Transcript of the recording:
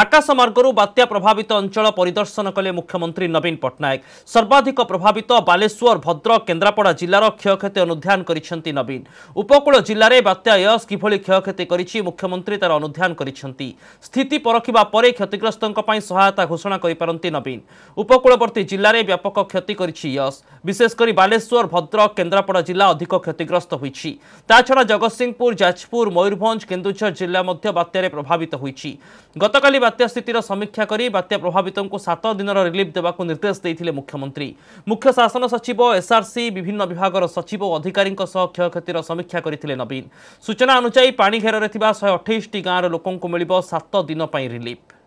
आकाशमार्गरु बात्या प्रभावित अंचल परिदर्शन कले मुख्यमंत्री नवीन पट्टनायक। सर्वाधिक प्रभावित बालेश्वर, भद्रक, केन्द्रापड़ा जिलार क्षयक्षति अनुध्यान करिसेंती नवीन। उपकूल जिले बात्या यश किभली क्षयक्षति करिछि मुख्यमंत्री तार अनुध्यान करिसेंती। स्थिति परखिबा परे क्षतिग्रस्तनक पई सहायता घोषणा करिपारंती नवीन। उपकूलवर्ती जिले व्यापक क्षति करिछि यश। विशेषकर बालेश्वर, भद्रक, केन्द्रापड़ा जिला अधिक क्षतिग्रस्त होईछि। ताछड़ा जगतसिंहपुर, जाजपुर, मयूरभंज, केन्दुझर जिला मध्ये बात्यारे प्रभावित होईछि। गतकाली बात्या स्थितिर समीक्षा करी बात्या प्रभावितों को 7 दिन रिलीफ देवाकू निर्देश देइथिले मुख्यमंत्री। मुख्य शासन सचिव, एसआरसी, विभिन्न विभागर सचिव और अधिकारी क्षयक्षतिर समीक्षा करथिले नवीन। सूचना अनुसार पाणी घेर 128 गाँव लोकों को मिलिबो 7 दिन रिलीफ।